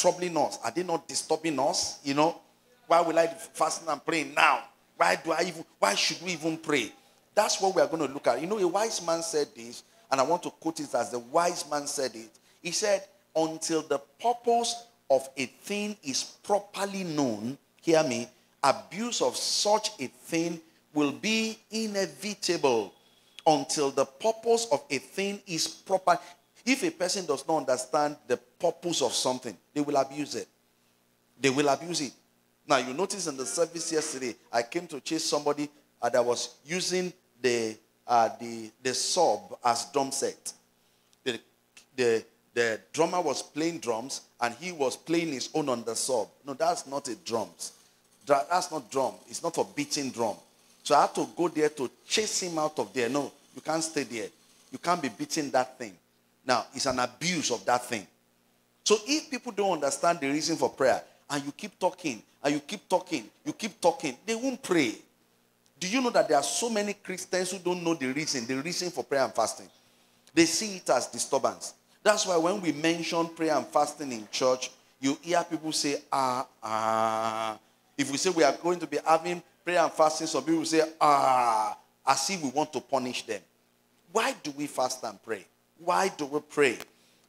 troubling us? Are they not disturbing us? You know, why will I fasting and praying now? Why do I even? Why should we even pray? That's what we are going to look at. You know, a wise man said this, and I want to quote it as the wise man said it. He said, until the purpose of a thing is properly known, hear me, abuse of such a thing will be inevitable. Until the purpose of a thing is proper. If a person does not understand the purpose of something, they will abuse it. They will abuse it. Now, you notice in the service yesterday, I came to chase somebody that was using the sub as drum set. The drummer was playing drums, and he was playing his own on the sub. No, that's not a drums. That's not drum. It's not a beating drum. So I had to go there to chase him out of there. No, you can't stay there. You can't be beating that thing. Now, it's an abuse of that thing. So if people don't understand the reason for prayer, and you keep talking, and you keep talking, they won't pray. Do you know that there are so many Christians who don't know the reason for prayer and fasting? They see it as disturbance. That's why when we mention prayer and fasting in church, you hear people say, If we say we are going to be having prayer and fasting, some people say, as if we want to punish them. Why do we fast and pray? Why do we pray?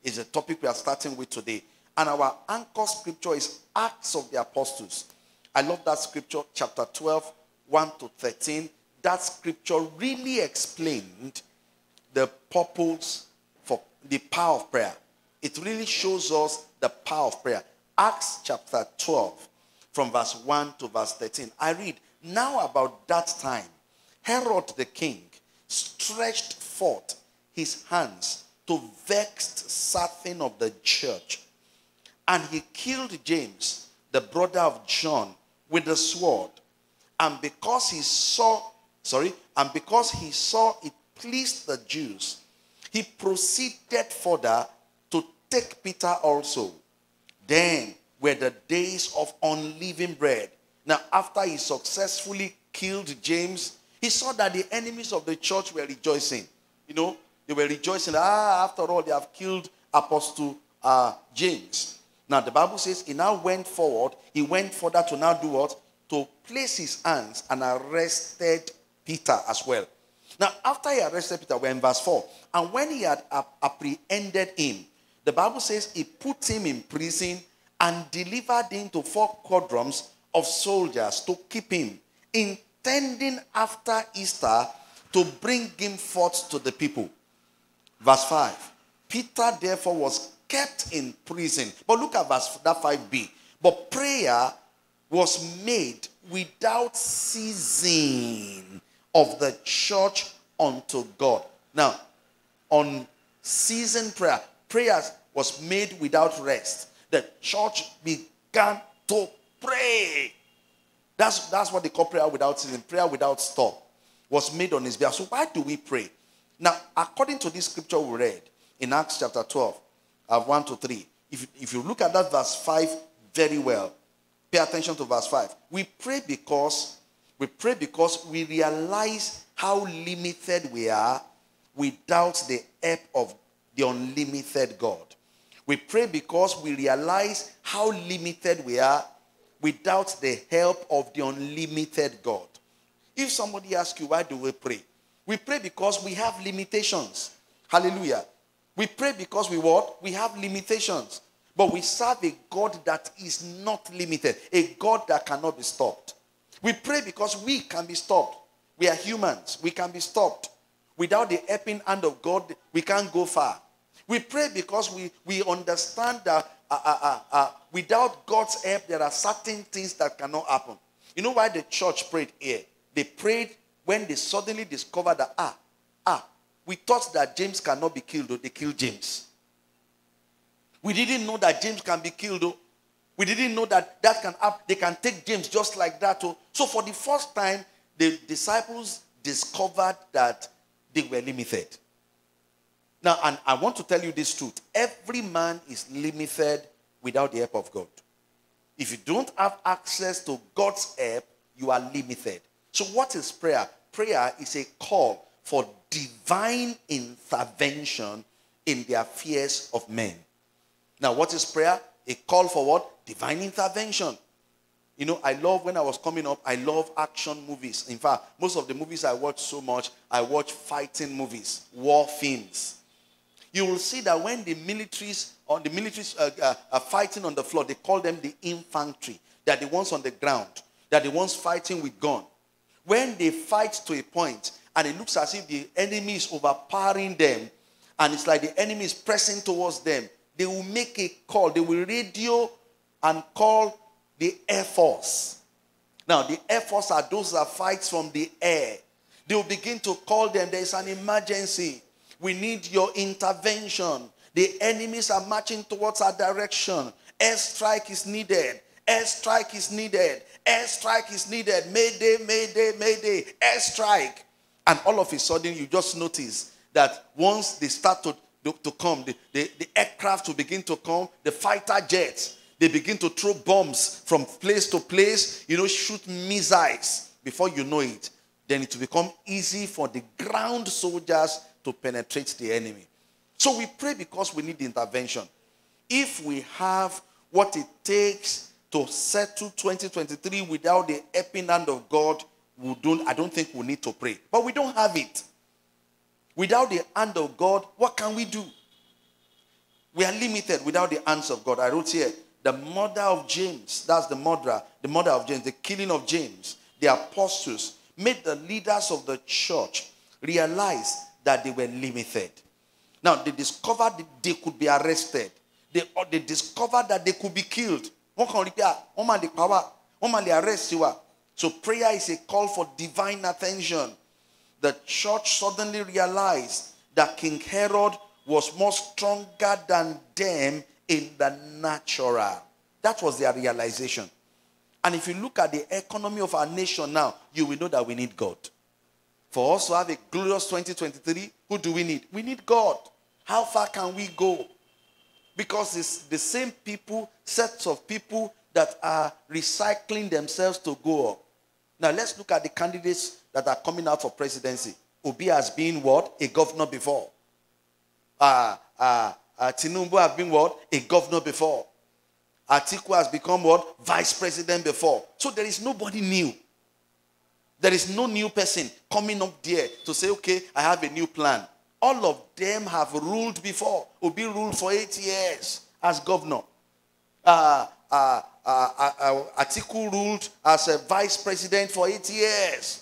Is a topic we are starting with today. And our anchor scripture is Acts of the Apostles. I love that scripture, chapter 12, 1 to 13. That scripture really explained the purpose for the power of prayer. It really shows us the power of prayer. Acts chapter 12, from verse 1 to verse 13. I read, now about that time, Herod the king stretched forth his hands to vex certain of the church. And he killed James, the brother of John, with the sword. And because he saw it pleased the Jews, he proceeded further to take Peter also. Then were the days of unleavened bread. Now, after he successfully killed James, he saw that the enemies of the church were rejoicing. You know, they were rejoicing. After all, they have killed Apostle James. Now, the Bible says he now went forward. He went further to now do what? To place his hands and arrested Peter as well. Now, after he arrested Peter, we're in verse 4. And when he had apprehended him, the Bible says he put him in prison and delivered him to 4 squadrons of soldiers to keep him, intending after Easter to bring him forth to the people. Verse 5. Peter therefore was kept in prison. But look at verse 5b. But prayer was made without ceasing of the church unto God. Now, unceasing prayer. Prayer was made without rest. The church began to pray. That's what they call prayer without ceasing. Prayer without stop was made on his behalf. So why do we pray? Now, according to this scripture we read in Acts chapter 12, 1 to 3, if you look at that verse 5 very well, pay attention to verse 5. We pray because we realize how limited we are without the help of the unlimited God. We pray because we realize how limited we are without the help of the unlimited God. If somebody asks you, why do we pray because we have limitations. Hallelujah. We pray because we what? We have limitations. But we serve a God that is not limited, a God that cannot be stopped. We pray because we can be stopped. We are humans. We can be stopped. Without the helping hand of God, we can't go far. We pray because we understand that without God's help, there are certain things that cannot happen. You know why the church prayed here? They prayed when they suddenly discovered that, we thought that James cannot be killed, though. They killed James. We didn't know that James can be killed, though. We didn't know that can happen. They can take James just like that, though. So for the first time, the disciples discovered that they were limited. Now, and I want to tell you this truth. Every man is limited without the help of God. If you don't have access to God's help, you are limited. So what is prayer? Prayer is a call for divine intervention in the affairs of men. Now, what is prayer? A a call for what? Divine intervention. You know, I love, when I was coming up, I love action movies. In fact, most of the movies I watch so much, I watch fighting movies, war films. You will see that when the militaries are fighting on the floor, they call them the infantry. They are the ones on the ground. They are the ones fighting with gun. When they fight to a point and it looks as if the enemy is overpowering them and it's like the enemy is pressing towards them, they will make a call. They will radio and call the Air Force. Now, the Air Force are those that fight from the air. They will begin to call them. There is an emergency. We need your intervention. The enemies are marching towards our direction. Airstrike is needed. Airstrike is needed. Airstrike is needed. Mayday, mayday, mayday. Airstrike. And all of a sudden, you just notice that once they start to come, the aircraft will begin to come, the fighter jets. They begin to throw bombs from place to place, you know, shoot missiles. Before you know it, then it will become easy for the ground soldiers to penetrate the enemy. So we pray because we need intervention. If we have what it takes to settle 2023 without the helping hand of God, I don't think we need to pray. But we don't have it. Without the hand of God, what can we do? We are limited without the hands of God. I wrote here, the murder of James, that's the murderer, the murder of James, the killing of James, the apostles, made the leaders of the church realize that they were limited. Now, they discovered that they could be arrested. They discovered that they could be killed. So prayer is a call for divine attention. The church suddenly realized that King Herod was more stronger than them in the natural. That was their realization. And if you look at the economy of our nation now, you will know that we need God. For us to have a glorious 2023, who do we need? We need God. How far can we go? Because it's the same people, sets of people that are recycling themselves to go up. Now let's look at the candidates that are coming out for presidency. Obi has been what? A governor before. Tinubu has been what? A governor before. Atiku has become what? Vice president before. So there is nobody new. There is no new person coming up there to say, okay, I have a new plan. All of them have ruled before. Obi ruled for 8 years as governor. Atiku ruled as a vice president for 8 years.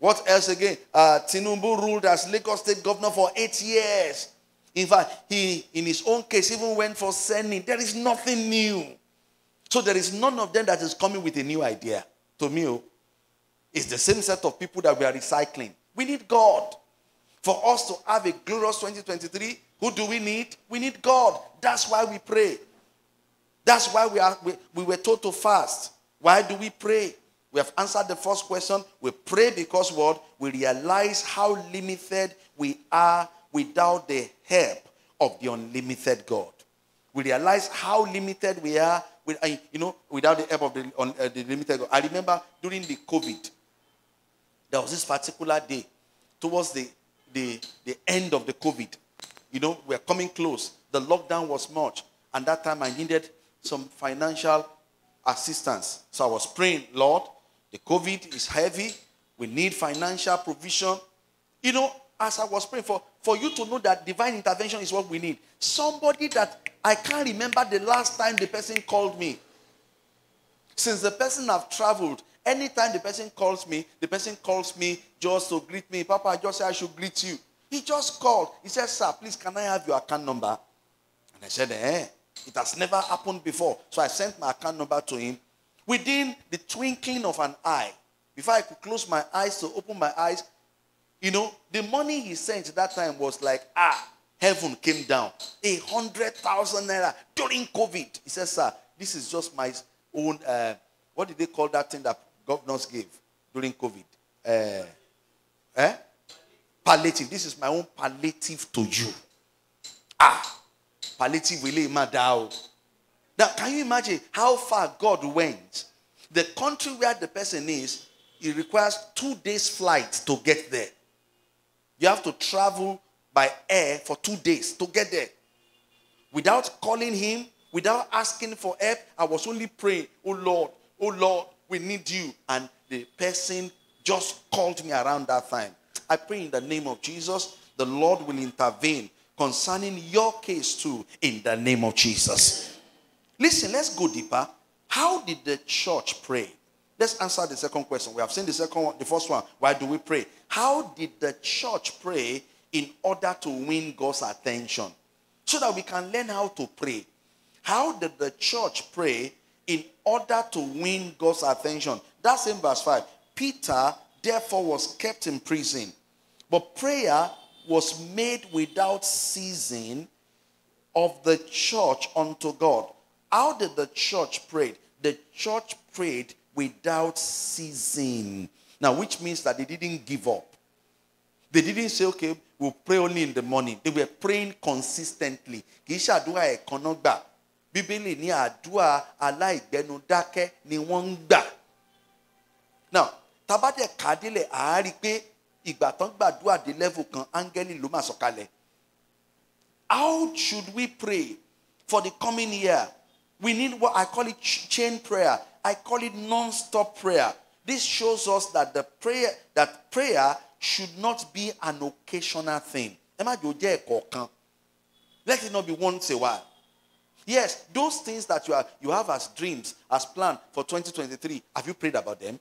What else again? Tinubu ruled as Lagos State governor for 8 years. In fact, he, in his own case, even went for Senate. There is nothing new. So there is none of them that is coming with a new idea. To me, it's the same set of people that we are recycling. We need God. For us to have a glorious 2023, who do we need? We need God. That's why we pray. That's why we were told to fast. Why do we pray? We have answered the first question. We pray because what? We realize how limited we are without the help of the unlimited God. We realize how limited we are without the help of the limited God. I remember during the COVID, there was this particular day towards the end of the COVID. You know, we're coming close. The lockdown was much. And that time I needed some financial assistance. So I was praying, Lord, the COVID is heavy. We need financial provision. You know, as I was praying for you to know that divine intervention is what we need. Somebody that I can't remember the last time the person called me. Since the person have traveled, anytime the person calls me just to greet me. Papa, I just said I should greet you. He just called. He said, sir, please, can I have your account number? And I said, it has never happened before. So I sent my account number to him. Within the twinkling of an eye, before I could close my eyes to open my eyes, you know, the money he sent that time was like, heaven came down. 100,000 naira during COVID. He said, sir, this is just my own, what did they call that thing that governors gave during COVID? Palliative. This is my own palliative to you. Palliative will matter. Now, can you imagine how far God went? The country where the person is, it requires 2 days flight to get there. You have to travel by air for 2 days to get there. Without calling him, Without asking for help, I was only praying, oh Lord, we need you. And the person just called me around that time. I pray in the name of Jesus, the Lord will intervene concerning your case too, in the name of Jesus. Listen, let's go deeper. How did the church pray? Let's answer the second question. We have seen the second one, the first one. Why do we pray? How did the church pray in order to win God's attention? So that we can learn how to pray. How did the church pray in order to win God's attention? That's in verse 5. Peter, therefore, was kept in prison. But prayer was made without ceasing of the church unto God. How did the church pray? The church prayed without ceasing. Now, which means that they didn't give up. They didn't say, okay, we'll pray only in the morning. They were praying consistently. Kì í ṣàdúrà ẹ̀kan náà gbà. Bíbélì ní àdúrà aláìgbẹ́nu dákẹ́ ni wọ́n ń gbà. Now, tá bá dé kádélé, a rí pé ìgbà tán gbàdúrà dé level kan, áńgẹ́lì ló máa sọ̀kalẹ̀. How should we pray for the coming year? We need what I call it chain prayer. I call it non-stop prayer. This shows us that prayer should not be an occasional thing. Let it not be once a while. Yes, those things that you have as dreams, as planned for 2023, have you prayed about them?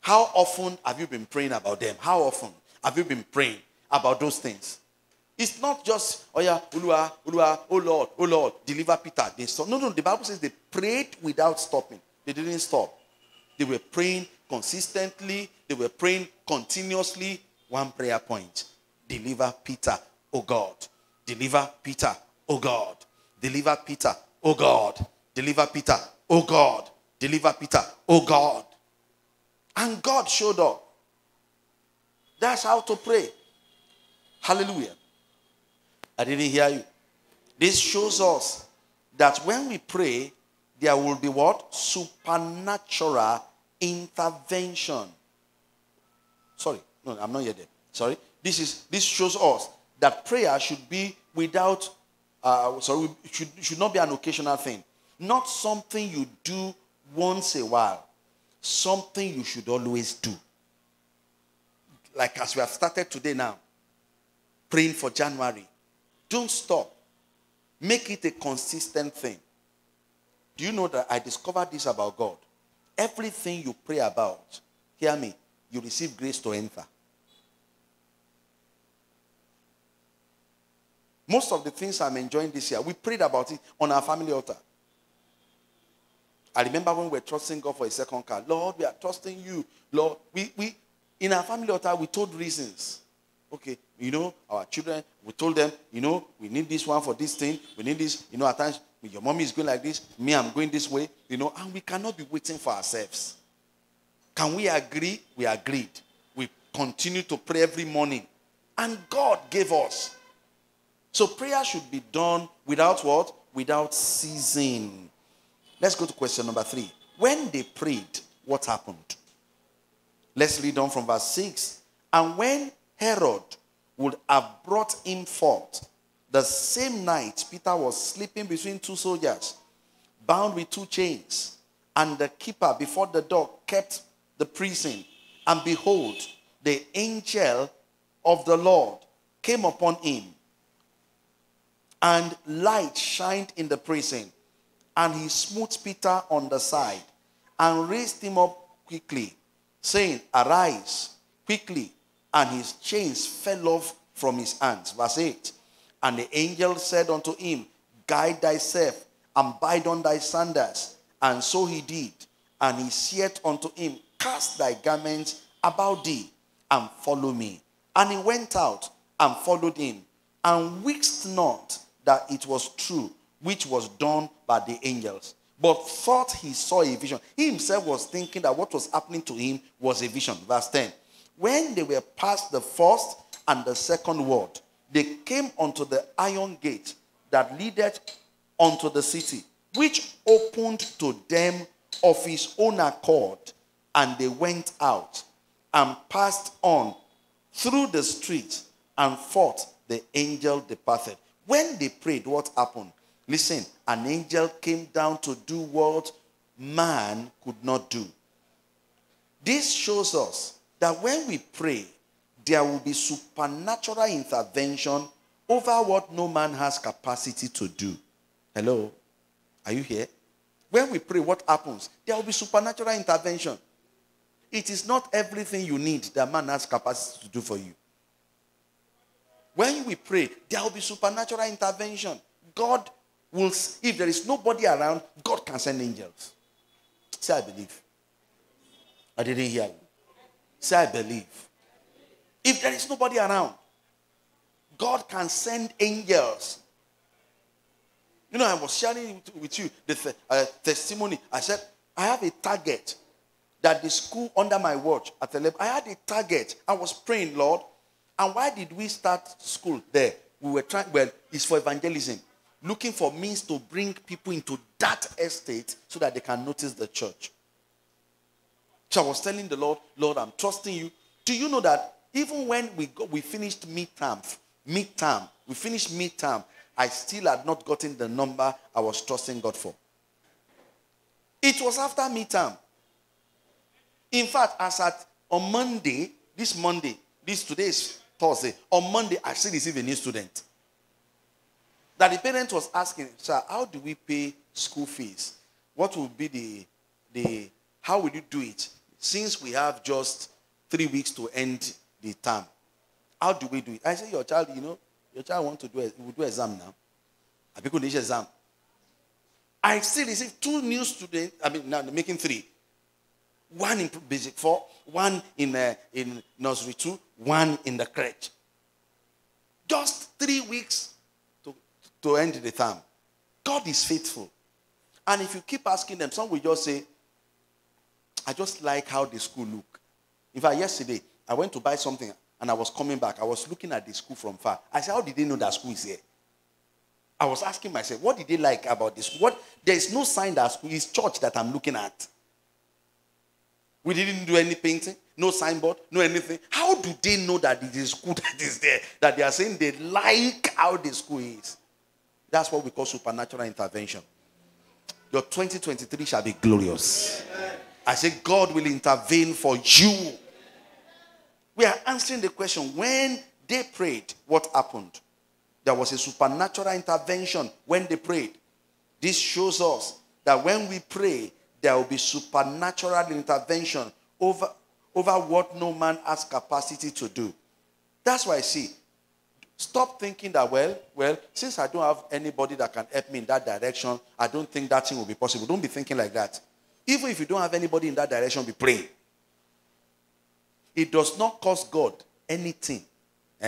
How often have you been praying about them? How often have you been praying about those things? It's not just, oh yeah, Olúwa, Olúwa, oh Lord, deliver Peter. They stop. No, no, the Bible says they prayed without stopping. They didn't stop. They were praying consistently. They were praying continuously. One prayer point. Deliver Peter, oh God. Deliver Peter, oh God. Deliver Peter, oh God. Deliver Peter, oh God. Deliver Peter, oh God. And God showed up. That's how to pray. Hallelujah. I didn't hear you. This shows us that when we pray, there will be what? Supernatural intervention. Sorry, no, I'm not yet there. Sorry. This shows us that prayer should be without, should not be an occasional thing. Not something you do once a while. Something you should always do. Like as we have started today now, praying for January. Don't stop. Make it a consistent thing. Do you know that I discovered this about God? Everything you pray about, hear me, you receive grace to enter. Most of the things I'm enjoying this year, we prayed about it on our family altar. I remember when we were trusting God for a second car. Lord, we are trusting you. Lord, we in our family altar, we told reasons. Okay, you know, our children, we told them, you know, we need this one for this thing. We need this, you know, at times, your mommy is going like this. Me, I'm going this way, you know, and we cannot be waiting for ourselves. Can we agree? We agreed. We continue to pray every morning. And God gave us. So prayer should be done without what? Without ceasing. Let's go to question number 3. When they prayed, what happened? Let's read on from verse 6. And when Herod would have brought him forth, the same night Peter was sleeping between two soldiers, bound with 2 chains. And the keeper before the door kept the prison. And behold, the angel of the Lord came upon him. And light shined in the prison. And he smote Peter on the side and raised him up quickly, saying, Arise quickly. And his chains fell off from his hands. Verse 8. And the angel said unto him, Guide thyself, and bind on thy sandals. And so he did. And he said unto him, Cast thy garments about thee, and follow me. And he went out, and followed him, and wist not that it was true, which was done by the angels. But thought he saw a vision. He himself was thinking that what was happening to him was a vision. Verse 10. When they were past the first and the second ward, they came unto the iron gate that leadeth unto the city, which opened to them of his own accord. And they went out and passed on through the street, and forth the angel departed. When they prayed, what happened? Listen, an angel came down to do what man could not do. This shows us that when we pray, there will be supernatural intervention over what no man has capacity to do. Hello? Are you here? When we pray, what happens? There will be supernatural intervention. It is not everything you need that man has capacity to do for you. When we pray, there will be supernatural intervention. God will, if there is nobody around, God can send angels. Say, I believe. I didn't hear you. Say, I believe. If there is nobody around, God can send angels. You know, I was sharing with you the testimony. I said, I have a target that the school under my watch at 11. I had a target. I was praying, Lord. And why did we start school there? We were trying, well, it's for evangelism. Looking for means to bring people into that estate so that they can notice the church. So I was telling the Lord, Lord, I'm trusting you. Do you know that even when we finished midterm, I still had not gotten the number I was trusting God for. It was after midterm. In fact, on Monday, today is Thursday. On Monday, I still receive a new student. That the parent was asking, sir, how do we pay school fees? What will be how will you do it? Since we have just 3 weeks to end the term, how do we do it? I said, your child wants to do it. He will do exam now. I people need exam. I still receive two new students. I mean, now making three. One in basic 4, one in nursery 2, one in the crèche. Just 3 weeks to end the term. God is faithful. And if you keep asking them, some will just say, I just like how the school look. In fact, yesterday, I went to buy something and I was coming back. I was looking at the school from far. I said, how did they know that school is here? I was asking myself, what did they like about this school? There is no sign that school is church that I'm looking at. We didn't do any painting, no signboard, no anything. How do they know that it is school that is there? That they are saying they like how the school is. That's what we call supernatural intervention. Your 2023 shall be glorious. I say God will intervene for you. We are answering the question, when they prayed, what happened? There was a supernatural intervention when they prayed. This shows us that when we pray, there will be supernatural intervention over what no man has capacity to do. That's why I see. Stop thinking that, well, since I don't have anybody that can help me in that direction, I don't think that thing will be possible. Don't be thinking like that. Even if you don't have anybody in that direction, be praying. It does not cost God anything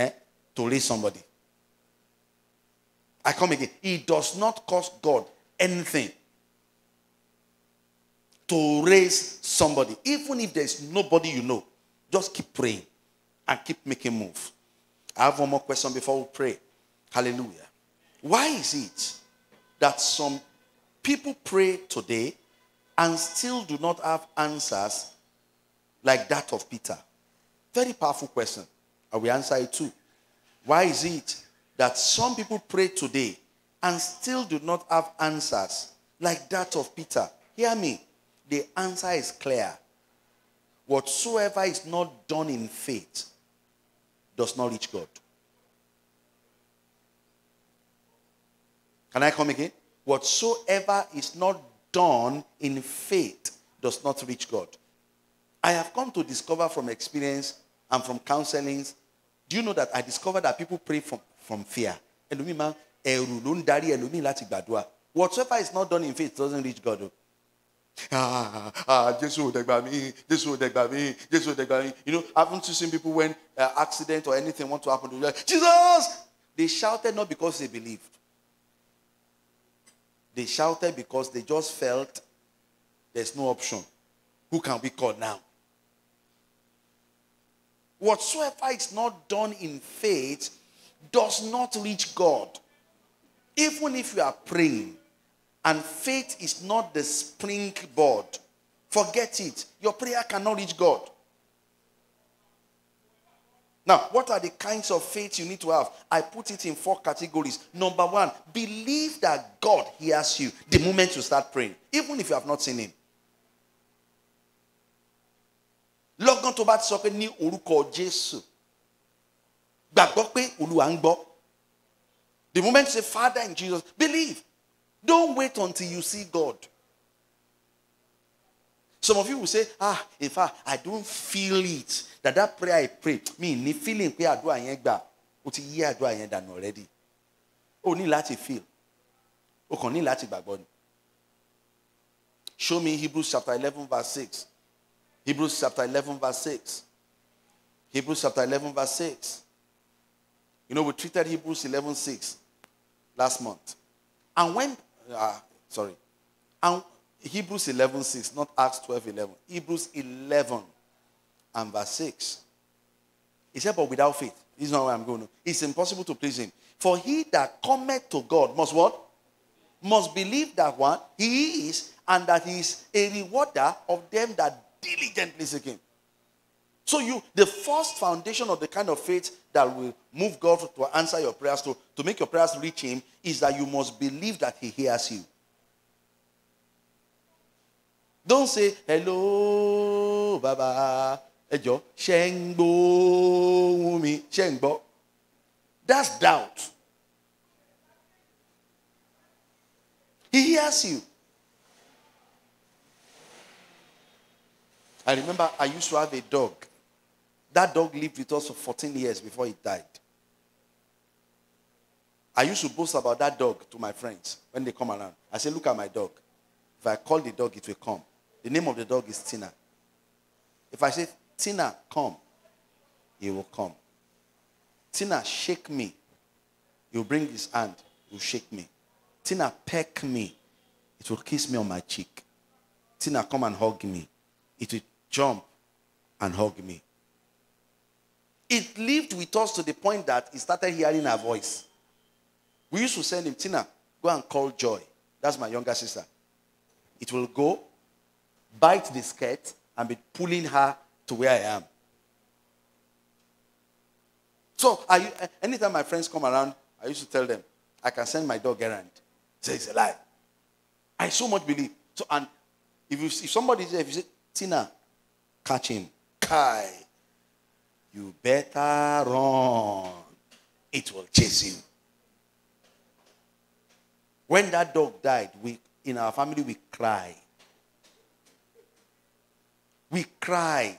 to raise somebody. I come again. It does not cost God anything to raise somebody. Even if there's nobody you know, just keep praying and keep making moves. I have one more question before we pray. Hallelujah. Why is it that some people pray today and still do not have answers like that of Peter? Very powerful question. I will answer it too. Why is it that some people pray today and still do not have answers like that of Peter? Hear me. The answer is clear. Whatsoever is not done in faith does not reach God. Can I come again? Whatsoever is not done in faith does not reach God. I have come to discover from experience and from counselings. Do you know that I discovered that people pray from fear? Whatsoever is not done in faith doesn't reach God. Jesus will take by me. You know, haven't you seen people when accident or anything want to happen to you? Jesus! They shouted not because they believed. They shouted because they just felt there's no option. Who can we call now? Whatsoever is not done in faith does not reach God. Even if you are praying, and faith is not the springboard, forget it. Your prayer cannot reach God. Now, what are the kinds of faith you need to have? I put it in 4 categories. Number 1, believe that God hears you the moment you start praying, even if you have not seen him. Lọ́gán tó bá ti sọ pé ní orúkọ Jésù, gbàgbọ́ pé Olúwa ń gbọ́. The moment you say, Father, in Jesus, believe. Don't wait until you see God. Some of you will say, if I don't feel it, that prayer I pray, me, ni feeling prayer I do I gba, o ti ye adu ayen dan already. O ní láti feel. O kàn ní láti gbàgbọ́ ni. Show me Hebrews chapter 11 verse 6. Hebrews chapter 11 verse 6. Hebrews chapter 11 verse 6. You know, we treated Hebrews 11:6 last month. And when, and Hebrews 11:6, not Acts 12:11. Hebrews 11 and verse 6. He said, but without faith, this is not where I'm going. It's impossible to please him. For he that cometh to God must what? Must believe that one, he is, and that he is a rewarder of them that diligently seek him. So the first foundation of the kind of faith that will move God to answer your prayers, to make your prayers reach him, is that you must believe that he hears you. Don't say, hello, Baba, Ejo, Shengbo, Umi, Shengbo. That's doubt. He hears you. I remember I used to have a dog. That dog lived with us for 14 years before he died. I used to boast about that dog to my friends when they come around. I say, look at my dog. If I call the dog, it will come. The name of the dog is Tina. If I say, Tina, come, he will come. Tina, shake me. He'll bring his hand. He'll shake me. Tina, peck me. It will kiss me on my cheek. Tina, come and hug me. It will jump and hug me. It lived with us to the point that he started hearing her voice. We used to send him, Tina, go and call Joy. That's my younger sister. It will go, bite the skirt, and be pulling her to where I am. So, anytime my friends come around, I used to tell them, I can send my dog errand. Say, it's a lie. I so much believe. So, and if somebody's there, if you say, Tina, catch him. Kai. You better run. It will chase you. When that dog died, in our family, we cried. We cried.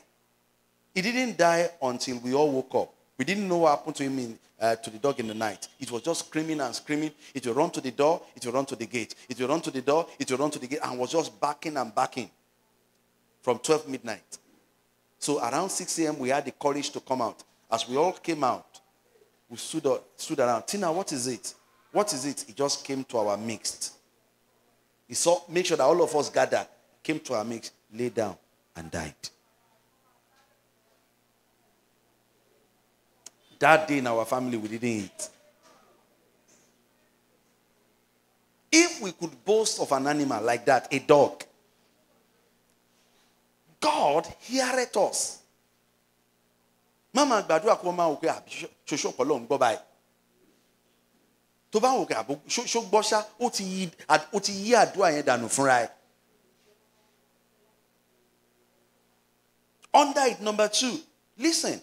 He didn't die until we all woke up. We didn't know what happened to him to the dog in the night. It was just screaming and screaming. It will run to the door. It will run to the gate. It will run to the door. It will run to the gate. And was just barking and barking from 12 midnight. So around 6 a.m., we had the courage to come out. As we all came out, we stood around. Tina, what is it? What is it? It just came to our midst. He saw, make sure that all of us gathered, came to our midst, lay down, and died. That day in our family, we didn't eat. If we could boast of an animal like that, a dog, God heareth us. Mama gbadura ko ma o pe abi soso ko lohun gbo bayi. To ba wo ke abo so gbo sha o ti yi adua yen danu funra e. Under it, number 2, listen.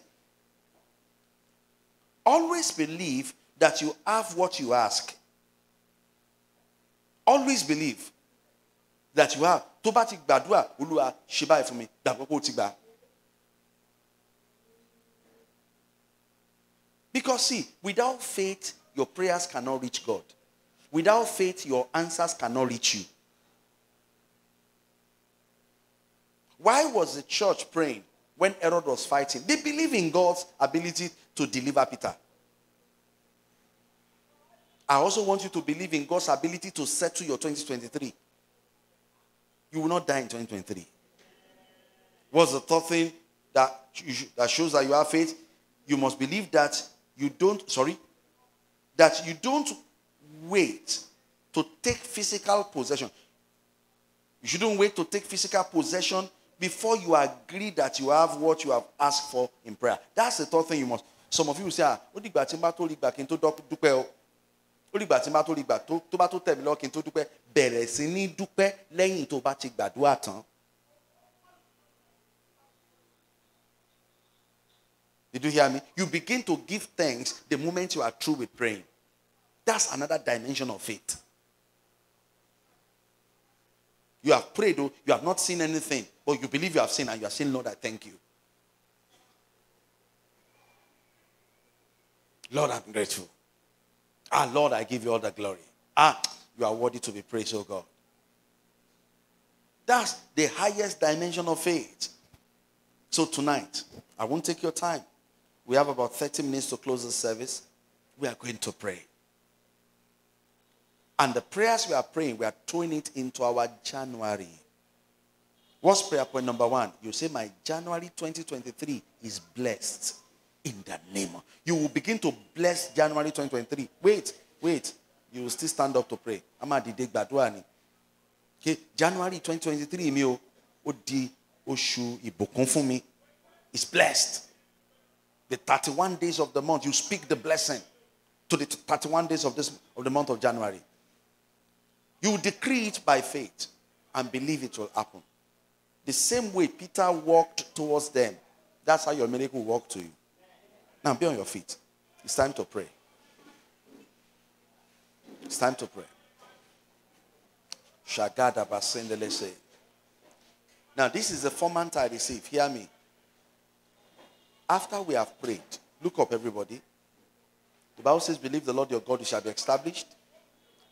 Always believe that you have what you ask. Always believe that you have. To ba ti gbadura Olúwa ṣe báyìí fún mi gbàgbọ́ pé ó ti gbà. Because see, without faith your prayers cannot reach God. Without faith your answers cannot reach you. Why was the church praying when Herod was fighting? They believed in God's ability to deliver Peter. I also want you to believe in God's ability to settle your 2023. You will not die in 2023. What's the third thing that shows that you have faith? You must believe that you don't wait to take physical possession. You shouldn't wait to take physical possession before you agree that you have what you have asked for in prayer. That's the third thing you must. Some of you will say, ah, ó dìgbà tí n bá tó rí gbà kí n tó dúpẹ́ o. Ó dìgbà tí n bá tó rí gbà tó bá tó tẹ̀ mí lọ kí n tó dúpẹ́. Bẹ̀rẹ̀ sí ní dúpẹ́ lẹ́yìn tó bá ti gbàdúrà tán. Did you hear me? You begin to give thanks the moment you are through with praying. That's another dimension of faith. You have prayed, though, you have not seen anything, but you believe you have seen, and you are saying, Lord, I thank you. Lord, I'm grateful. Ah, Lord, I give you all the glory. Ah, you are worthy to be praised, oh God. That's the highest dimension of faith. So tonight, I won't take your time. We have about 30 minutes to close the service. We are going to pray. And the prayers we are praying, we are throwing it into our January. What's prayer point number one? You say, my January 2023 is blessed in the name of. You will begin to bless January 2023. Wait. You will still stand up to pray. Okay, January 2023, it's blessed. The 31 days of the month, you speak the blessing to the 31 days of the month of January. You decree it by faith and believe it will happen. The same way Peter walked towards them, that's how your miracle will walk to you. Now be on your feet. It's time to pray. It's time to pray. Shagada Basendele say. Now this is the format I receive. Hear me. After we have prayed, look up everybody. The Bible says, believe the Lord your God, you shall be established.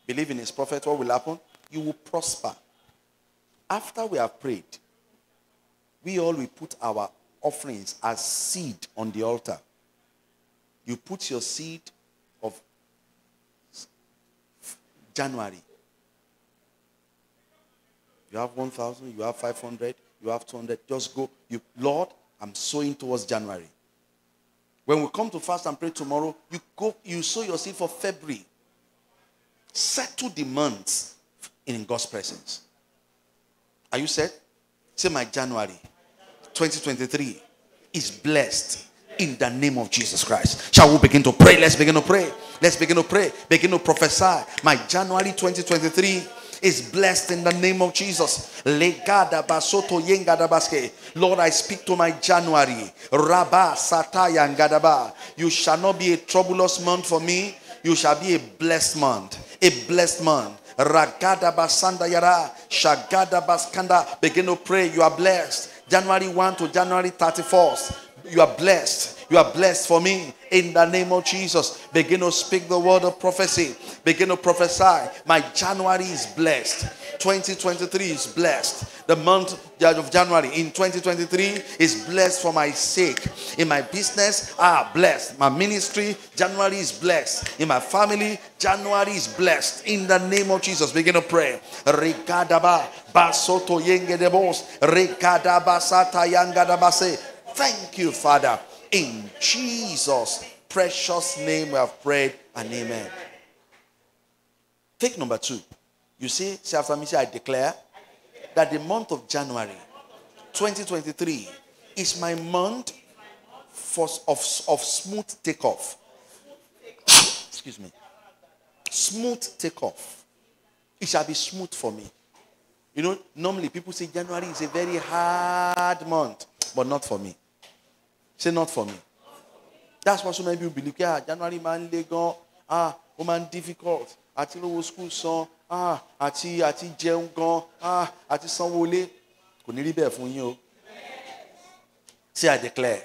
Believe in his prophet, what will happen? You will prosper. After we have prayed, we all will put our offerings as seed on the altar. You put your seed of January. You have 1,000, you have 500, you have 200. Just go. You, Lord, I'm sowing towards January. When we come to fast and pray tomorrow, you sow your seed for February. Settle the months in God's presence. Are you set? Say, my January 2023 is blessed in the name of Jesus Christ. Shall we begin to pray? Let's begin to pray. Let's begin to pray. Begin to prophesy. My January 2023 is blessed in the name of Jesus. Lord, I speak to my January. You shall not be a troublous month for me. You shall be a blessed month. A blessed month. Ragada basanda yara. Shagada baskanda. Begin to pray. You are blessed. January 1 to January 31st. You are blessed. You are blessed for me in the name of Jesus. Begin to speak the word of prophecy. Begin to prophesy. My January is blessed. 2023 is blessed. The month of January in 2023 is blessed for my sake. In my business, blessed. My ministry, January is blessed. In my family, January is blessed. In the name of Jesus, begin to pray. Thank you, Father. In Jesus' precious name we have prayed, and amen. Take number two. You see, after me, I declare that the month of January 2023 is my month of smooth takeoff. Excuse me. Smooth takeoff. It shall be smooth for me. You know, normally people say January is a very hard month, but not for me. Say, not for me. That's what so many people believe. Yeah, January man legon. Woman difficult. Ati lowo school son. Ati jeun gan. Ati sanwo ile. Kò ní rí bẹ́ẹ̀ fún yín o. See, I declare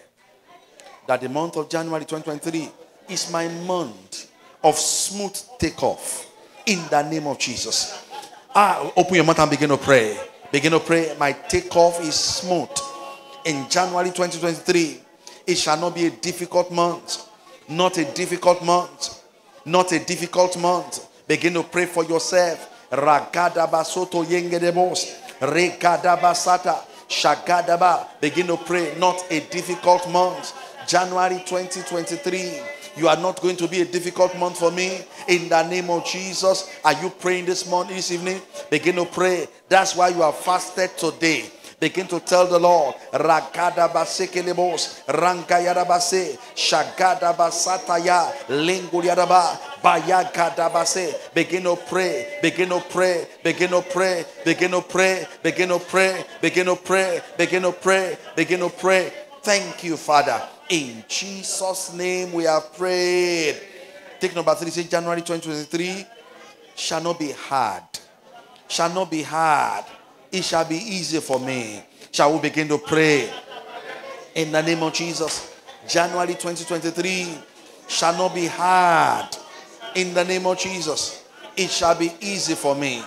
that the month of January 2023 is my month of smooth takeoff in the name of Jesus. Open your mouth and begin to pray. Begin to pray. My takeoff is smooth. In January 2023, it shall not be a difficult month. Not a difficult month. Not a difficult month. Begin to pray for yourself. Ragadabasoto yengedebos. Regadabasata. Shagadaba. Begin to pray. Not a difficult month. January 2023. You are not going to be a difficult month for me. In the name of Jesus. Are you praying this evening? Begin to pray. That's why you are fasted today. Begin to tell the Lord, Ragada basekelebos, Ranka yarabase, Shagada basataya, Lingul yaraba, Bayagada base. Begin to pray, begin to pray, begin to pray, begin to pray, begin to pray, begin to pray, begin to pray, begin to pray. Thank you, Father. In Jesus' name we have prayed. Take number 3, say January 2023 shall not be hard. Shall not be hard. It shall be easy for me. Shall we begin to pray? In the name of Jesus. January 2023 shall not be hard. In the name of Jesus. It shall be easy for me.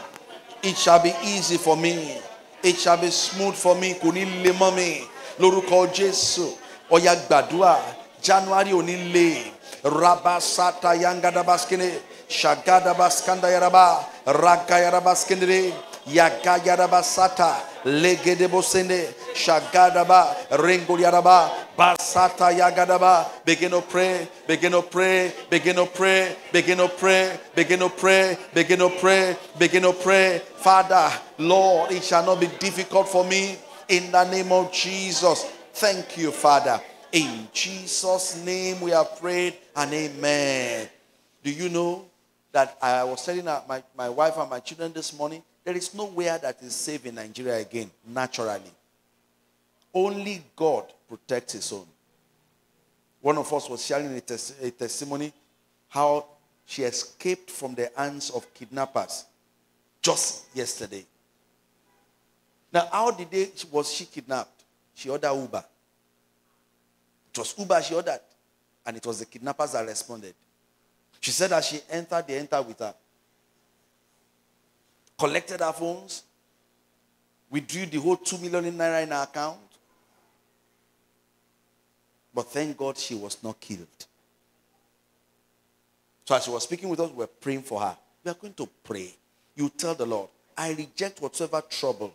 It shall be easy for me. It shall be smooth for me. Kunilemami. Lórúkọ Jésù. Oya gbàdúrà. January onílé. Rabasata yangada baskine. Shagada baskanda yaraba. Raka yaraba skindere. Yaga yaraba sata. Legede bosende. Shagadaba. Ringul yaraba. Basata yagadaba. Begin to pray. Begin to pray. Begin to pray. Begin to pray. Begin to pray. Begin to pray. Begin to pray. Father, Lord, it shall not be difficult for me. In the name of Jesus. Thank you, Father. In Jesus' name we have prayed and amen. Do you know that I was telling my wife and my children this morning, there is nowhere that is safe in Nigeria again, naturally. Only God protects his own. One of us was sharing a testimony how she escaped from the hands of kidnappers just yesterday. Now, how did was she kidnapped? She ordered Uber. It was Uber she ordered, and it was the kidnappers that responded. She said that she entered, they entered with her. Collected her phones. Withdrew the whole 2 million naira in her account. But thank God she was not killed. So as she was speaking with us, we were praying for her. We are going to pray. You tell the Lord, I reject whatsoever trouble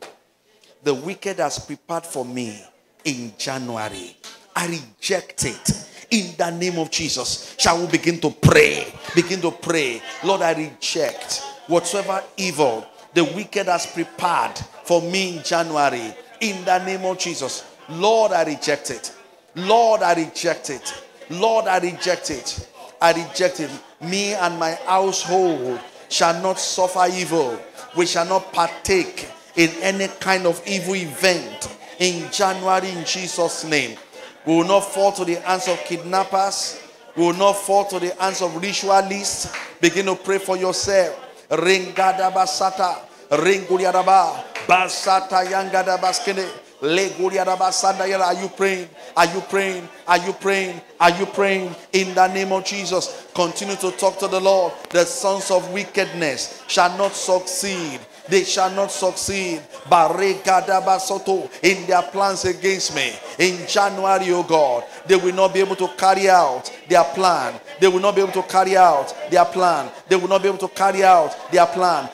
the wicked has prepared for me in January. I reject it. In the name of Jesus, shall we begin to pray? Begin to pray. Lord, I reject whatsoever evil the wicked has prepared for me in January. In the name of Jesus. Lord, I reject it. Lord, I reject it. Lord, I reject it. I reject it. Me and my household shall not suffer evil. We shall not partake in any kind of evil event in January, in Jesus' name. We will not fall to the hands of kidnappers. We will not fall to the hands of ritualists. Begin to pray for yourself. Ringada basata, ringuliadaba, basata yangada baskene, leguliadaba sandayara. Are you praying? Are you praying? Are you praying? Are you praying? In the name of Jesus, continue to talk to the Lord. The sons of wickedness shall not succeed. They shall not succeed in their plans against me. In January, oh God, they will not be able to carry out their plan. They will not be able to carry out their plan. They will not be able to carry out their plan.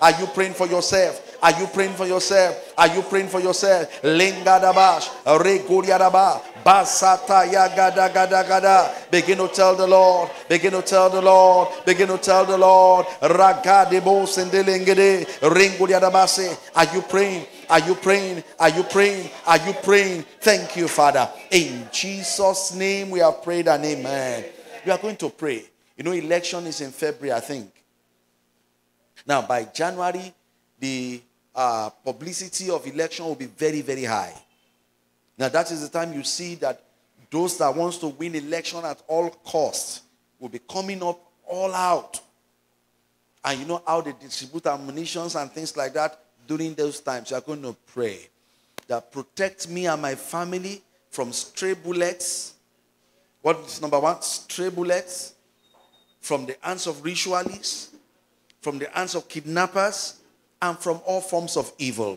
Are you praying for yourself? Are you praying for yourself? Are you praying for yourself? Lingadabash, Reguriadaba, Basata Yagada Gada Gada. Begin to tell the Lord. Begin to tell the Lord. Begin to tell the Lord. Ragadebo Sendelengede. Ringuriadabase. Are you praying? Are you praying? Are you praying? Are you praying? Thank you, Father. In Jesus' name we have prayed and amen. We are going to pray. You know, election is in February, I think. Now, by January, the publicity of election will be very, very high. Now, that is the time you see that those that wants to win election at all costs will be coming up all out. And you know how they distribute ammunition and things like that during those times. You are going to pray that protect me and my family from stray bullets. What is number one? Stray bullets. From the hands of ritualists. From the hands of kidnappers. And from all forms of evil.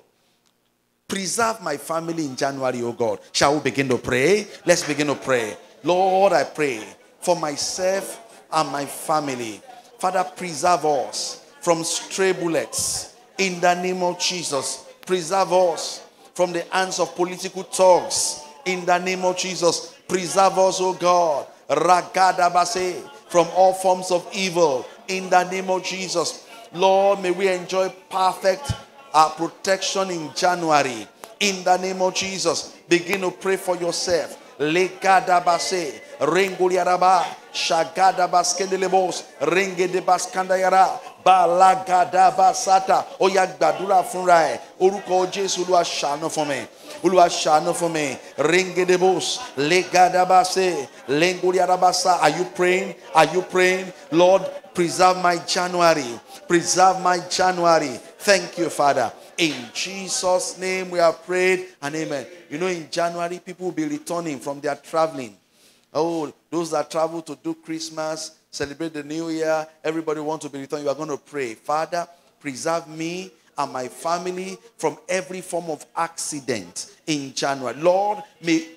Preserve my family in January, oh God. Shall we begin to pray? Let's begin to pray. Lord, I pray for myself and my family. Father, preserve us from stray bullets. In the name of Jesus, preserve us from the hands of political thugs. In the name of Jesus, preserve us, oh God. Ragadabase, from all forms of evil. In the name of Jesus. Lord, may we enjoy perfect our protection in January. In the name of Jesus, begin to pray for yourself. Legadabase, Renguliaraba, Shagadabaskendilebos, Rengedebaskandayara, Balagadabasata, Oyagbadura Funrai, Uruko Jesu Lua Shano for me. Ulua Shano for me. Rengedebush, Legadabase, Lenguliarabasa. Are you praying? Are you praying? Lord, preserve my January. Preserve my January. Thank you, Father. In Jesus' name we have prayed and amen. You know, in January, people will be returning from their traveling. Oh, those that travel to do Christmas, celebrate the New Year, everybody wants to be returned. You are going to pray, Father, preserve me and my family from every form of accident in January. Lord, may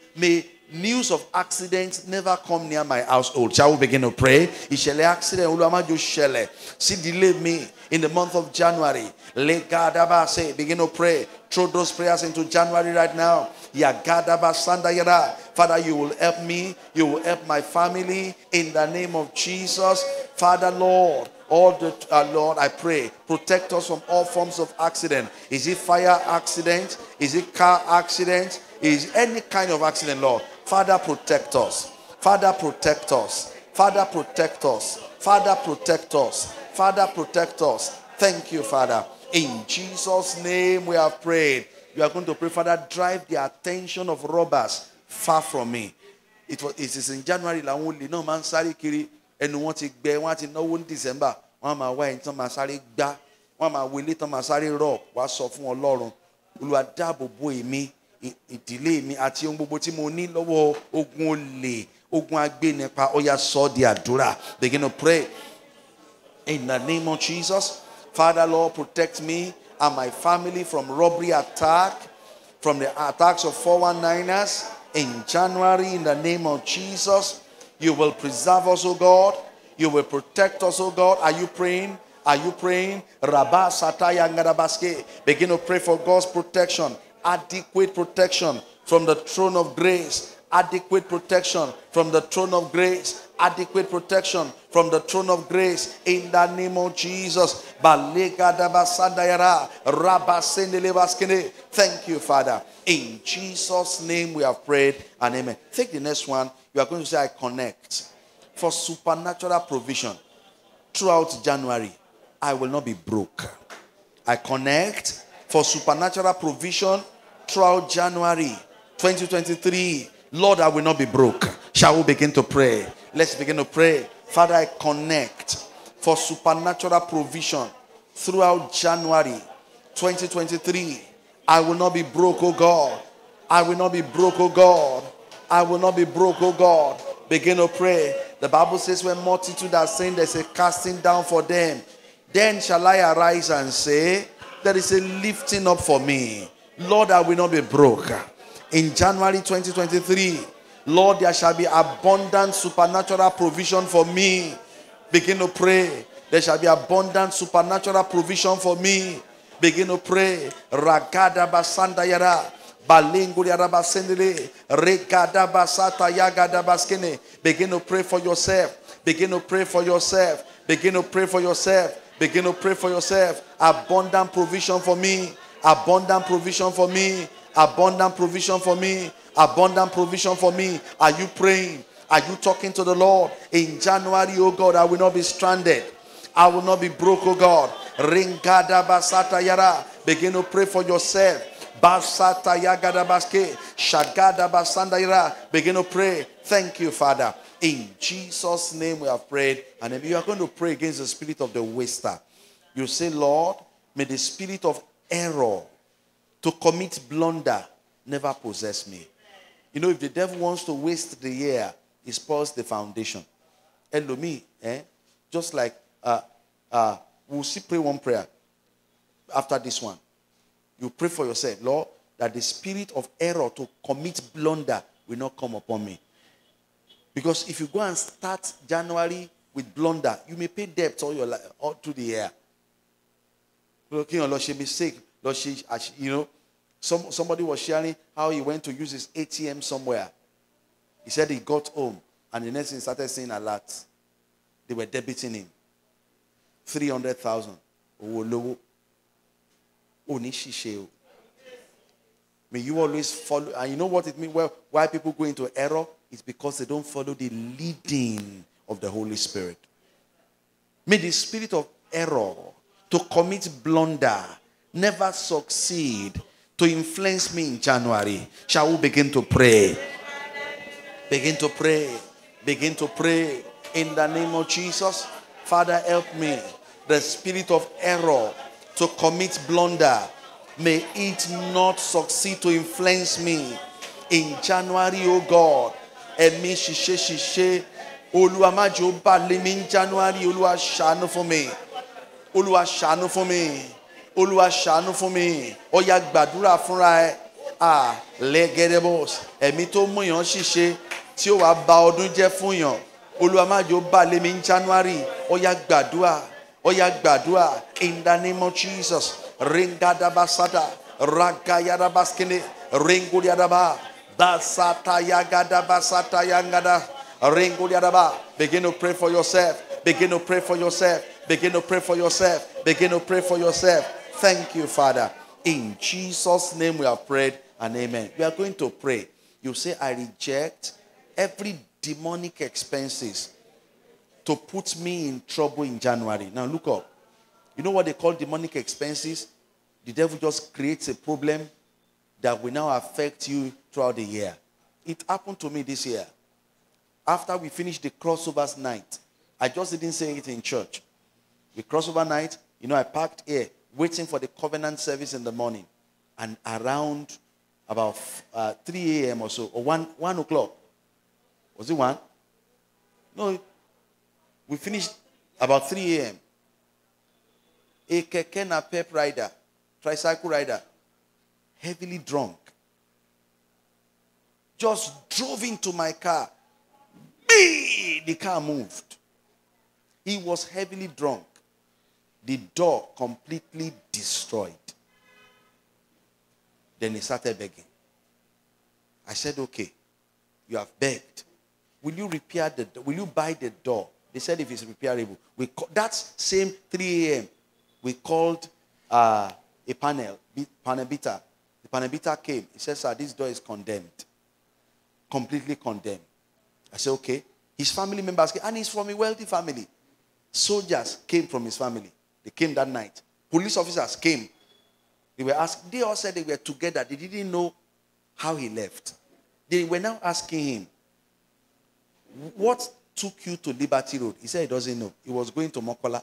news of accidents never come near my household. Shall we begin to pray? Ishele accident, Uluamaju Shele. See, delay me in the month of January. Legadabase, begin to pray. Throw those prayers into January right now. Yagadabasandayara. Father, you will help me. You will help my family in the name of Jesus. Father, Lord. Lord, I pray, protect us from all forms of accident. Is it fire accident? Is it car accident? Is any kind of accident, Lord? Father, protect us. Father, protect us. Father, protect us. Father, protect us. Father, protect us. Thank you, Father. In Jesus' name we have prayed. You are going to pray, Father, drive the attention of robbers far from me. It is in January, la only no man sari kiri. And what it be, what it no in December. One my way into Masari da, one my will little Masari rock, was off on Lauren, who are double boy me, it delay me at young Bobotimoni, Lowo, Ogunle, Oguaginepa, Oya Sodia Dura. Begin to pray in the name of Jesus. Father, Lord, protect me and my family from robbery attack, from the attacks of 419ers in January, in the name of Jesus. You will preserve us, O God. You will protect us, O God. Are you praying? Are you praying? Rabba Satayangarabaske. Begin to pray for God's protection. Adequate protection from the throne of grace. Adequate protection from the throne of grace. Adequate protection from the throne of grace. In the name of Jesus. Thank you, Father. In Jesus' name we have prayed and amen. Take the next one. You are going to say, I connect for supernatural provision throughout January. I will not be broke. I connect for supernatural provision throughout January 2023. Lord, I will not be broke. Shall we begin to pray? Let's begin to pray. Father, I connect for supernatural provision throughout January 2023. I will not be broke, oh God. I will not be broke, oh God. I will not be broke, oh God. Begin to pray. The Bible says when multitude are saying there's a casting down for them, then shall I arise and say, there is a lifting up for me. Lord, I will not be broke. In January 2023, Lord, there shall be abundant supernatural provision for me. Begin to pray. There shall be abundant supernatural provision for me. Begin to pray. Ragada basandayara. Begin to pray for yourself. Begin to pray for yourself. Begin to pray for yourself. Begin to pray for yourself. Abundant provision for me. Abundant provision for me. Abundant provision for me. Abundant provision for me. Are you praying? Are you talking to the Lord? In January, oh God, I will not be stranded. I will not be broke, oh God. Begin to pray for yourself. Begin to pray. Thank you, Father. In Jesus' name we have prayed. And if you are going to pray against the spirit of the waster, you say, Lord, may the spirit of error to commit blunder never possess me. You know, if the devil wants to waste the year, he spoils the foundation. Hello me, eh? Just like we'll see, pray one prayer after this one. You pray for yourself, Lord, that the spirit of error to commit blunder will not come upon me. Because if you go and start January with blunder, you may pay debt all your life, all through the year. Looking on Lord, she mistake. Lord, she, you know, somebody was sharing how he went to use his ATM somewhere. He said he got home, and the next thing started saying a lot. They were debiting him. 300,000. Onishisheo. May you always follow. And you know what it means? Well, why people go into error? It's because they don't follow the leading of the Holy Spirit. May the spirit of error, to commit blunder, never succeed, to influence me in January. Shall we begin to pray? Begin to pray. Begin to pray. In the name of Jesus, Father, help me. The spirit of error to commit blunder, may it not succeed to influence me in January, oh God. Emi shishe shishe. Oluwa ma jo ba le mi in January. Oluwa ṣàánú for me. Oluwa ṣàánú for me. Oluwa ṣàánú for me. Ó yá gbàdúrà fúnra ẹ. Ah, legerebos. Ẹ̀mí tó mú yàn ṣìṣe tí ó wá ba ọdún jẹ́ fún yàn. Oluwa ma jo ba le mi in January. Ó yá gbàdúrà. Ó yá gbàdúrà. In the name of Jesus. Ringa da basada. Raga ya da baskele. Ringo ya da ba. Basata ya gada basata ya gada. Ringo ya da ba. Begin to pray for yourself. Begin to pray for yourself. Begin to pray for yourself. Begin to pray for yourself. Thank you, Father. In Jesus' name we have prayed, and amen. We are going to pray. You say, I reject every demonic expenses to put me in trouble in January. Now look up. You know what they call demonic expenses? The devil just creates a problem that will now affect you throughout the year. It happened to me this year. After we finished the crossovers night, I just didn't say it in church. The crossover night, you know, I parked here waiting for the covenant service in the morning. And around about 3 a.m. or so, or 1 o'clock. Was it 1? No, we finished about 3 a.m. A keke napep rider, tricycle rider, heavily drunk, just drove into my car. The car moved. He was heavily drunk. The door completely destroyed. Then he started begging. I said, okay, you have begged. Will you repair the door? Will you buy the door? They said if it's repairable. That same 3 a.m., we called a panel beater. The panel beater came. He said, sir, this door is condemned. Completely condemned. I said, okay. His family members came, and he's from a wealthy family. Soldiers came from his family. They came that night. Police officers came. They were asked. They all said they were together. They didn't know how he left. They were now asking him, what took you to Liberty Road? He said he doesn't know. He was going to Mokola.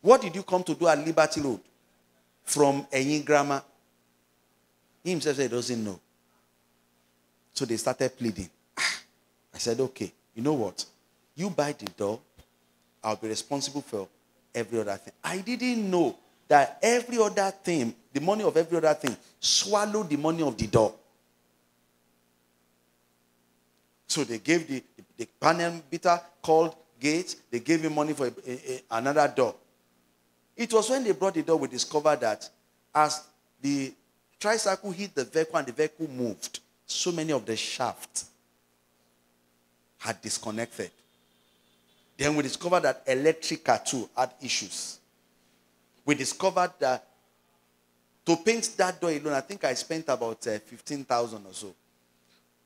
What did you come to do at Liberty Road from Eyin Grammar? He himself said he doesn't know. So they started pleading. I said, okay, you know what? You buy the door, I'll be responsible for every other thing. I didn't know that every other thing, the money of every other thing, swallowed the money of the door. So they gave the panel beater called Gates, they gave him money for another door. It was when they brought the door, we discovered that as the tricycle hit the vehicle and the vehicle moved, so many of the shafts had disconnected. Then we discovered that electrical too had issues. We discovered that to paint that door alone, I think I spent about 15,000 or so.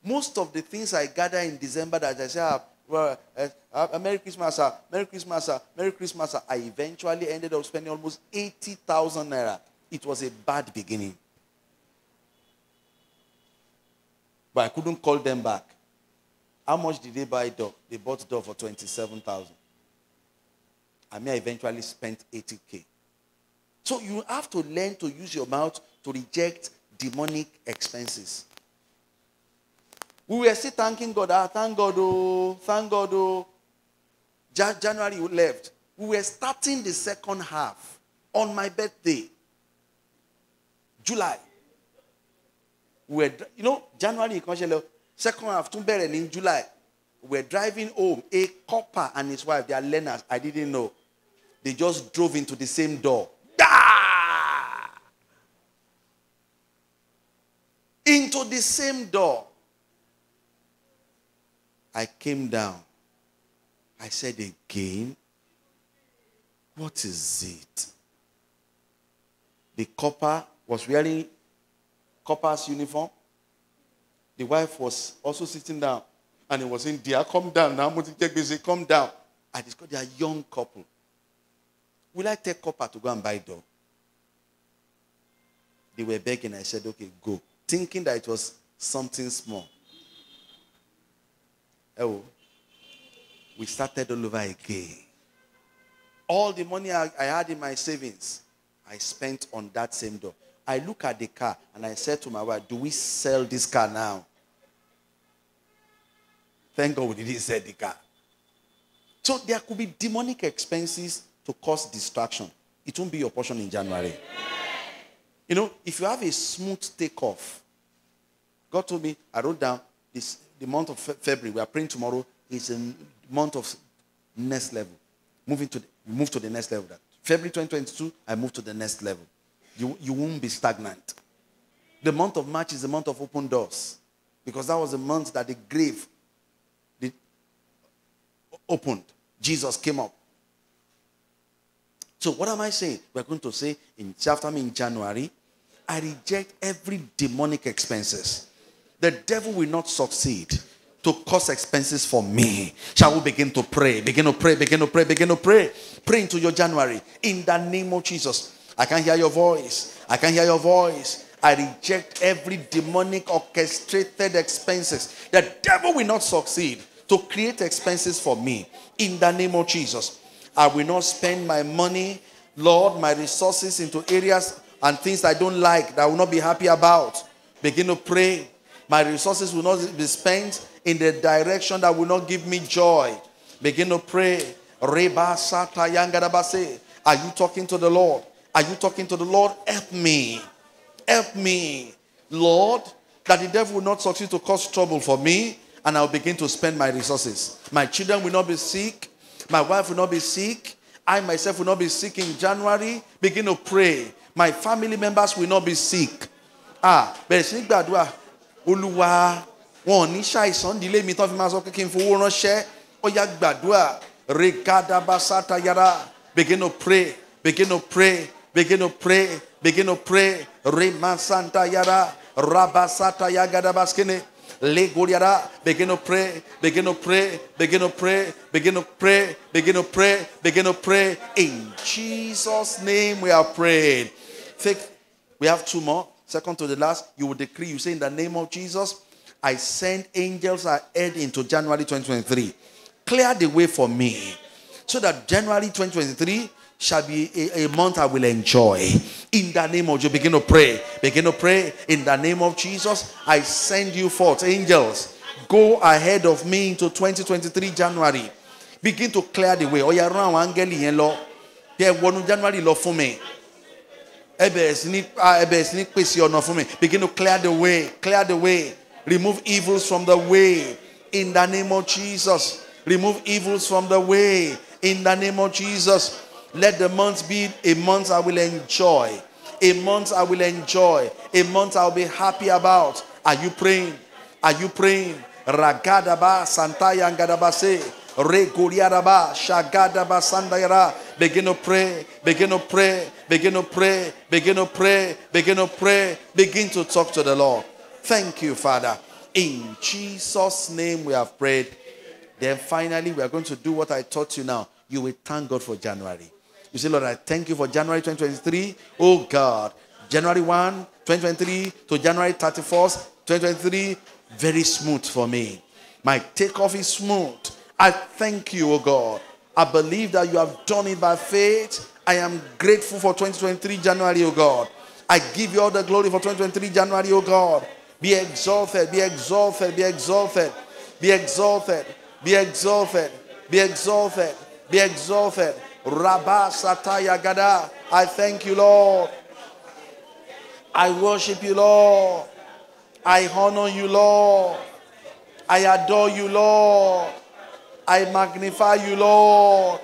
Most of the things I gathered in December that I said, well, Merry Christmas, sir. Merry Christmas, sir. Merry Christmas, sir. I eventually ended up spending almost 80,000 naira. It was a bad beginning. But I couldn't call them back. How much did they buy door? They bought the door for 27,000. I mean, I eventually spent 80K. So you have to learn to use your mouth to reject demonic expenses. We were still thanking God. Ah, thank God, oh, thank God, oh. January we left. We were starting the second half on my birthday, July. We were, you know, January, second half, Tumberel in July. We were driving home. A copper and his wife, they are learners. I didn't know. They just drove into the same door. Da! Into the same door. I came down. I said again, what is it? The copper was wearing copper's uniform. The wife was also sitting down. And it was in there. Come down now. Come down. I discovered they are a young couple. Will I take copper to go and buy dough? They were begging. I said, okay, go. Thinking that it was something small. Oh, we started all over again. All the money I had in my savings, I spent on that same door. I look at the car and I said to my wife, do we sell this car now? Thank God we didn't sell the car. So there could be demonic expenses to cause distraction. It won't be your portion in January. You know, if you have a smooth takeoff, God told me, I wrote down this, the month of February, we are praying tomorrow, is a month of next level. Move to the next level. February 2022, I move to the next level. You won't be stagnant. The month of March is the month of open doors, because that was the month that the grave opened. Jesus came up. So what am I saying? We're going to say in chapter in January, I reject every demonic expenses. The devil will not succeed to cause expenses for me. Shall we begin to pray? Begin to pray, begin to pray, begin to pray. Pray into your January in the name of Jesus. I can hear your voice. I can hear your voice. I reject every demonic orchestrated expenses. The devil will not succeed to create expenses for me in the name of Jesus. I will not spend my money, Lord, my resources into areas and things I don't like, that I will not be happy about. Begin to pray. My resources will not be spent in the direction that will not give me joy. Begin to pray. Are you talking to the Lord? Are you talking to the Lord? Help me. Help me, Lord, that the devil will not succeed to cause trouble for me, and I'll begin to spend my resources. My children will not be sick. My wife will not be sick. I myself will not be sick in January. Begin to pray. My family members will not be sick. Oluwa won ni saisan dile mi ton fi ma so kekin fowo ranse oya gbadua regada basata yara. Begin to pray, begin to pray, begin to pray, begin to pray. Rema santa yara rabasata yagada baskene le goliara. Begin to pray, begin to pray, begin to pray, begin to pray, begin to pray, begin to pray. In Jesus' name we are praying. We have two more. Second to the last, you will decree, you say in the name of Jesus, I send angels ahead into January 2023. Clear the way for me so that January 2023 shall be a month I will enjoy. In the name of Jesus, begin to pray. Begin to pray. In the name of Jesus, I send you forth. Angels, go ahead of me into 2023 January. Begin to clear the way. Oya ran wa angeli yen lo. Pe wonu January lo fun mi. Begin to clear the way. Clear the way. Remove evils from the way. In the name of Jesus. Remove evils from the way. In the name of Jesus. Let the month be a month I will enjoy. A month I will enjoy. A month I will be happy about. Are you praying? Are you praying? Ragadaba santayangadabase. Begin to pray, begin to pray, begin to pray, begin to pray, begin to pray, begin to talk to the Lord. Thank you, Father. In Jesus' name we have prayed. Then finally, we are going to do what I taught you now. You will thank God for January. You say, Lord, I thank you for January 2023. Oh God, January 1, 2023 to January 31st, 2023, very smooth for me. My takeoff is smooth. I thank you, O God. I believe that you have done it by faith. I am grateful for 2023 January, O God. I give you all the glory for 2023 January, O God. Be exalted, be exalted, be exalted, be exalted, be exalted, be exalted, be exalted. Rabba Sataya Gada. I thank you, Lord. I worship you, Lord. I honor you, Lord. I adore you, Lord. I magnify you, Lord.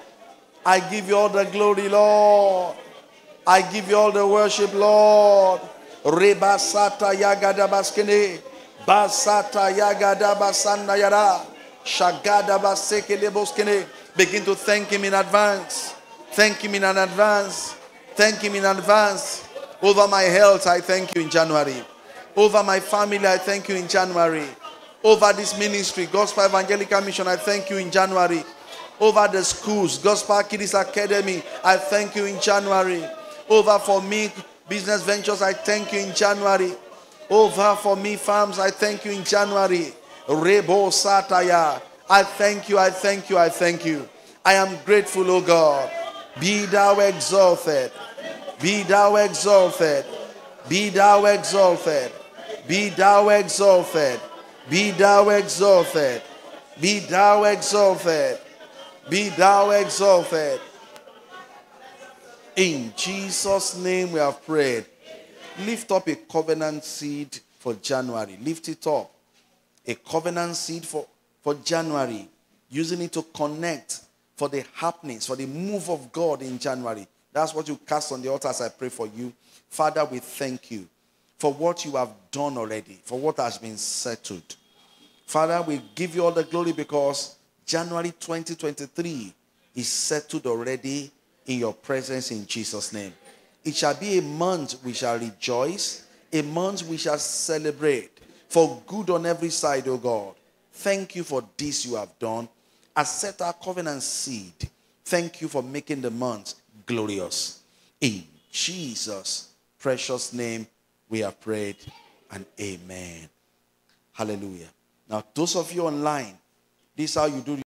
I give you all the glory, Lord. I give you all the worship, Lord. Rebasata yagada baskene, basata yagada basanda yara, shagada basekele boskene. Begin to thank him in advance. Thank him in advance. Thank him in advance. Over my health, I thank you in January. Over my family, I thank you in January. Over this ministry, Gospel Evangelical Mission, I thank you in January. Over the schools, Gospel Kids Academy, I thank you in January. Over for me, Business Ventures, I thank you in January. Over for me, Farms, I thank you in January. Rebo Sataya, I thank you, I thank you, I thank you. I am grateful, O God. Be thou exalted. Be thou exalted. Be thou exalted. Be thou exalted. Be thou exalted. Be thou exalted. Be thou exalted. In Jesus' name we have prayed. Lift up a covenant seed for January. Lift it up. A covenant seed for January. Using it to connect for the happenings, for the move of God in January. That's what you cast on the altar as I pray for you. Father, we thank you for what you have done already, for what has been settled. Father, we give you all the glory because January 2023 is settled already in your presence in Jesus' name. It shall be a month we shall rejoice, a month we shall celebrate for good on every side, O God. Thank you for this you have done. Accept our covenant seed. Thank you for making the month glorious. In Jesus' precious name, we have prayed, and amen. Hallelujah. Now, those of you online, this is how you do